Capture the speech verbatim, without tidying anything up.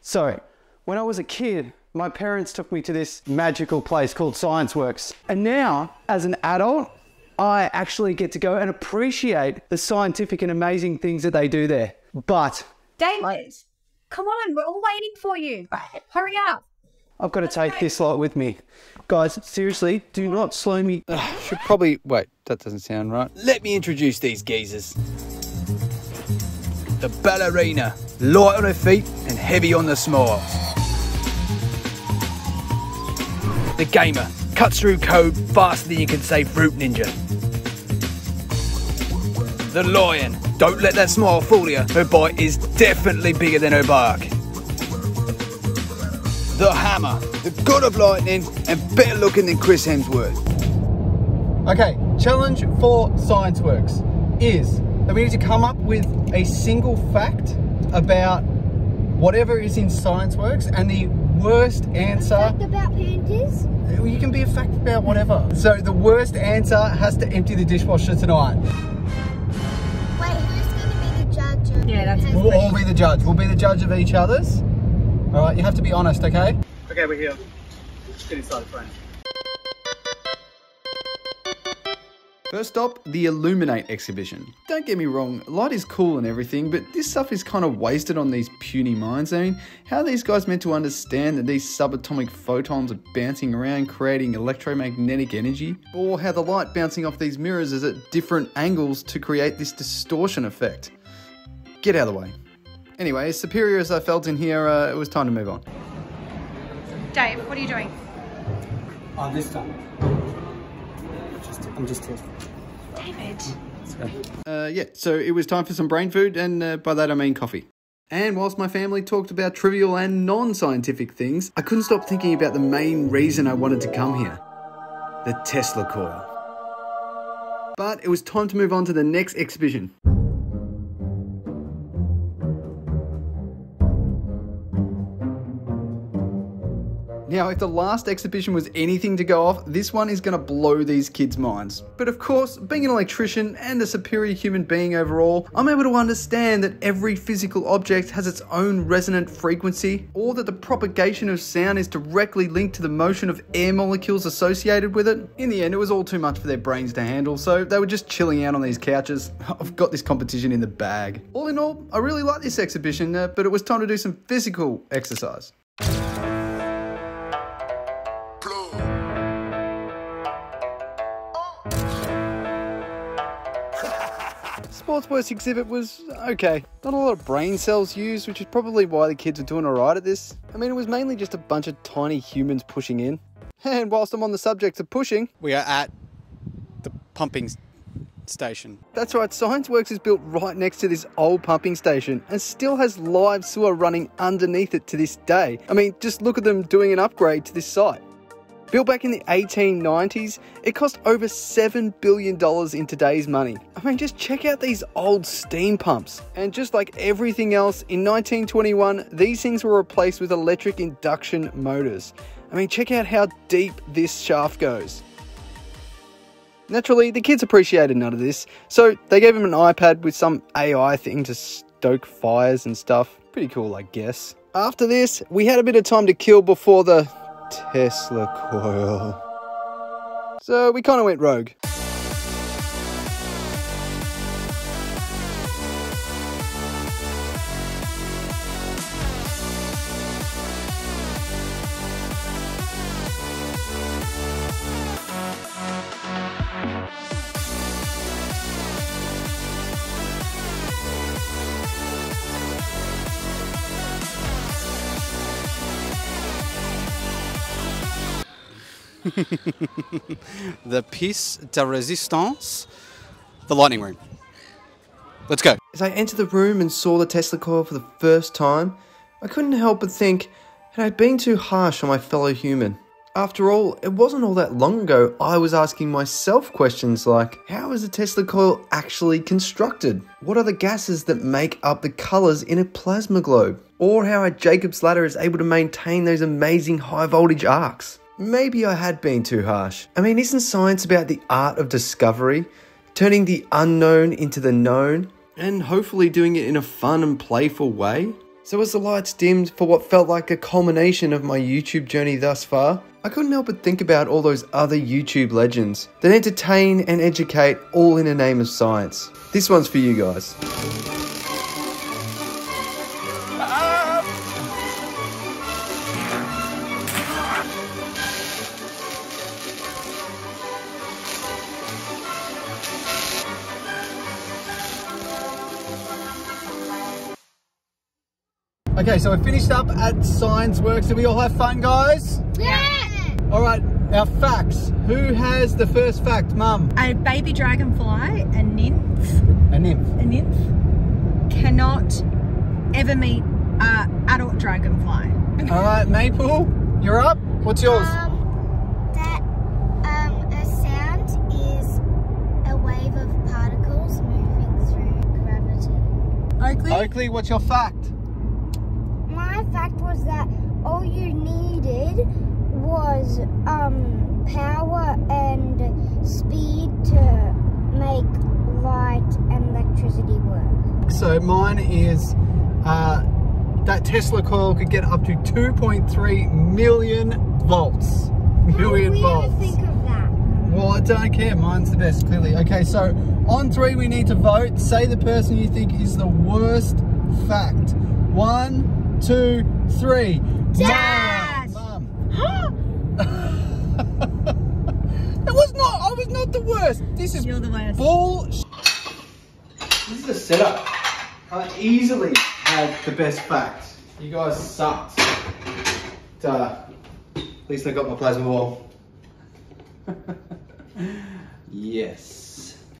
So, when I was a kid, my parents took me to this magical place called ScienceWorks. And now, as an adult, I actually get to go and appreciate the scientific and amazing things that they do there. But... David, like, come on, we're all waiting for you. Hurry up. I've got to Let's take go. this lot with me. Guys, seriously, do not slow me... Ugh, should probably... Wait, that doesn't sound right. Let me introduce these geezers. The ballerina, light on her feet and heavy on the smiles. The gamer, cuts through code faster than you can say Fruit Ninja. The lion, don't let that smile fool you, her bite is definitely bigger than her bark. The hammer, the god of lightning and better looking than Chris Hemsworth. Okay, challenge for ScienceWorks is that we need to come up with a single fact about whatever is in ScienceWorks, and the worst answer... A fact about pandas? You can be a fact about whatever. So the worst answer has to empty the dishwasher tonight. Wait, who's going to be the judge? Yeah, that's... We'll all be the judge. We'll be the judge of each other's. All right, you have to be honest, okay? Okay, we're here. Let's get inside the frame. First up, the Illuminate exhibition. Don't get me wrong, light is cool and everything, but this stuff is kind of wasted on these puny minds. I mean, how are these guys meant to understand that these subatomic photons are bouncing around, creating electromagnetic energy? Or how the light bouncing off these mirrors is at different angles to create this distortion effect? Get out of the way. Anyway, as superior as I felt in here, uh, it was time to move on. Dave, what are you doing? Oh, this time. I'm just here. David. Uh, yeah, so it was time for some brain food, and uh, by that I mean coffee. And whilst my family talked about trivial and non-scientific things, I couldn't stop thinking about the main reason I wanted to come here. The Tesla coil. But it was time to move on to the next exhibition. Now, if the last exhibition was anything to go off, this one is going to blow these kids' minds. But of course, being an electrician and a superior human being overall, I'm able to understand that every physical object has its own resonant frequency, or that the propagation of sound is directly linked to the motion of air molecules associated with it. In the end, it was all too much for their brains to handle, so they were just chilling out on these couches. I've got this competition in the bag. All in all, I really liked this exhibition, uh, but it was time to do some physical exercise. Sportsworks exhibit was okay. Not a lot of brain cells used, which is probably why the kids are doing alright at this. I mean, it was mainly just a bunch of tiny humans pushing in. And whilst I'm on the subject of pushing, we are at the pumping station. That's right, ScienceWorks is built right next to this old pumping station and still has live sewer running underneath it to this day. I mean, just look at them doing an upgrade to this site. Built back in the eighteen nineties, it cost over seven billion dollars in today's money. I mean, just check out these old steam pumps. And just like everything else, in nineteen twenty-one, these things were replaced with electric induction motors. I mean, check out how deep this shaft goes. Naturally, the kids appreciated none of this, so they gave him an iPad with some A I thing to stoke fires and stuff. Pretty cool, I guess. After this, we had a bit of time to kill before the Tesla coil. So we kind of went rogue. The piece de resistance, the lightning room. Let's go. As I entered the room and saw the Tesla coil for the first time, I couldn't help but think, had I been too harsh on my fellow human? After all, it wasn't all that long ago I was asking myself questions like, how is the Tesla coil actually constructed? What are the gases that make up the colours in a plasma globe? Or how a Jacob's Ladder is able to maintain those amazing high voltage arcs? Maybe I had been too harsh. I mean, isn't science about the art of discovery? Turning the unknown into the known? And hopefully doing it in a fun and playful way? So as the lights dimmed for what felt like a culmination of my YouTube journey thus far, I couldn't help but think about all those other YouTube legends that entertain and educate, all in the name of science. This one's for you guys. Okay, so I finished up at ScienceWorks. Did we all have fun, guys? Yeah! Alright, our facts. Who has the first fact, Mum? A baby dragonfly, a nymph. A nymph. A nymph cannot ever meet an adult dragonfly. Alright, Maple, you're up. What's yours? Um, that um, a sound is a wave of particles moving through gravity. Oakley? Oakley, what's your fact? Fact was that all you needed was um, power and speed to make light and electricity work. So mine is uh, that Tesla coil could get up to two point three million volts. Million volts. How do you think of that? Well, I don't care. Mine's the best, clearly. Okay, so on three we need to vote. Say the person you think is the worst fact. One, two, three. Dash! Mum. Huh? It was not, I was not the worst. This is You're the worst. Bullshit. This is a setup. I easily had the best facts. You guys sucked. But, uh, at least I got my plasma ball. Yes.